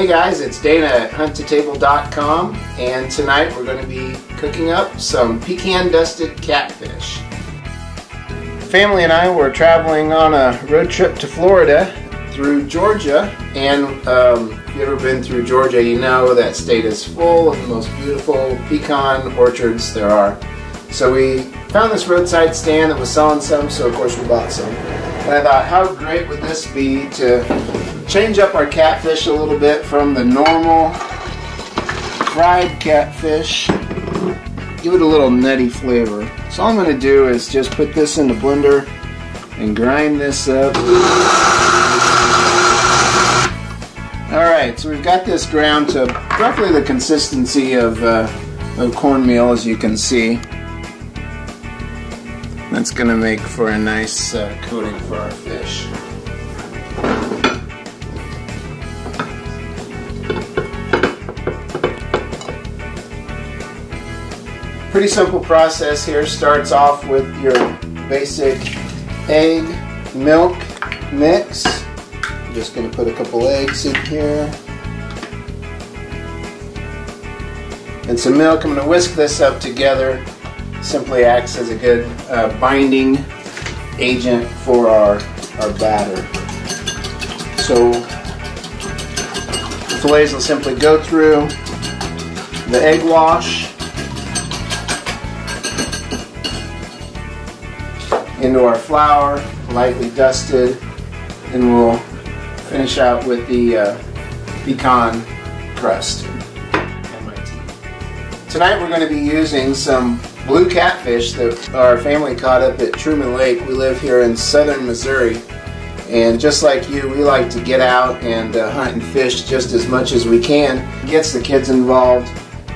Hey guys, it's Dana at hunttotable.com, and tonight we're going to be cooking up some pecan dusted catfish. Family and I were traveling on a road trip to Florida through Georgia, and if you've ever been through Georgia, you know that state is full of the most beautiful pecan orchards there are. So we found this roadside stand that was selling some, so of course we bought some. And I thought, how great would this be to change up our catfish a little bit from the normal fried catfish. Give it a little nutty flavor. So all I'm going to do is just put this in the blender and grind this up. Alright, so we've got this ground to roughly the consistency of cornmeal, as you can see. That's going to make for a nice coating for our fish. Pretty simple process here. Starts off with your basic egg milk mix. I'm just going to put a couple eggs in here and some milk. I'm going to whisk this up together. Simply acts as a good binding agent for our batter. So the fillets will simply go through the egg wash into our flour, lightly dusted, and we'll finish out with the pecan crust. Tonight we're going to be using some blue catfish that our family caught up at Truman Lake. We live here in southern Missouri, and just like you, we like to get out and hunt and fish just as much as we can. It gets the kids involved,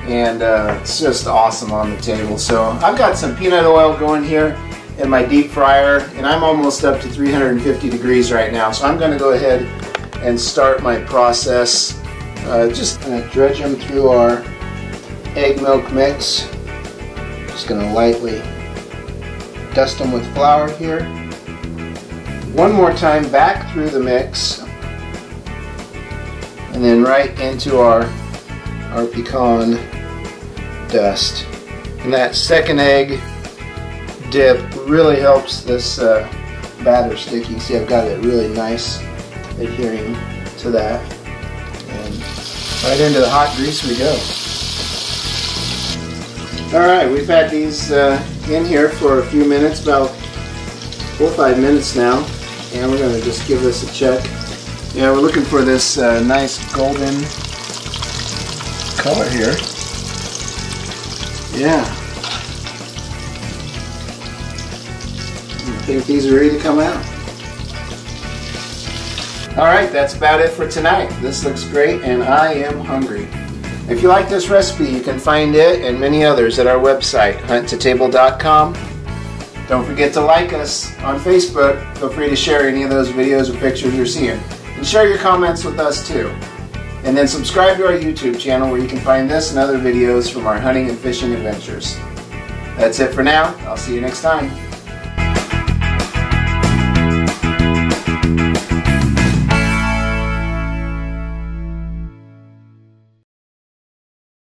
and it's just awesome on the table. So I've got some peanut oil going here in my deep fryer, and I'm almost up to 350 degrees right now, so I'm going to go ahead and start my process. Just going to dredge them through our egg milk mix. Just going to lightly dust them with flour here. One more time back through the mix, and then right into our pecan dust. And that second egg dip really helps this batter stick. You can see I've got it really nice adhering to that. And right into the hot grease we go. Alright, we've had these in here for a few minutes, about 4 or 5 minutes now, and we're going to just give this a check. Yeah, we're looking for this nice golden color here. Yeah. I think these are ready to come out. Alright, that's about it for tonight. This looks great, and I am hungry. If you like this recipe, you can find it and many others at our website, hunttotable.com. Don't forget to like us on Facebook. Feel free to share any of those videos or pictures you're seeing. And share your comments with us too. And then subscribe to our YouTube channel where you can find this and other videos from our hunting and fishing adventures. That's it for now. I'll see you next time.